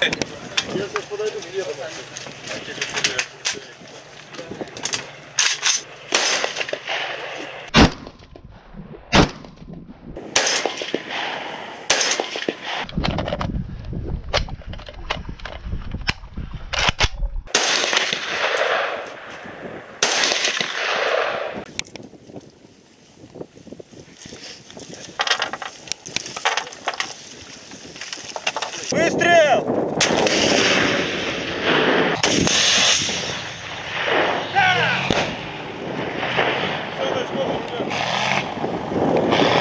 Я сейчас подойду к деду. Выстрел!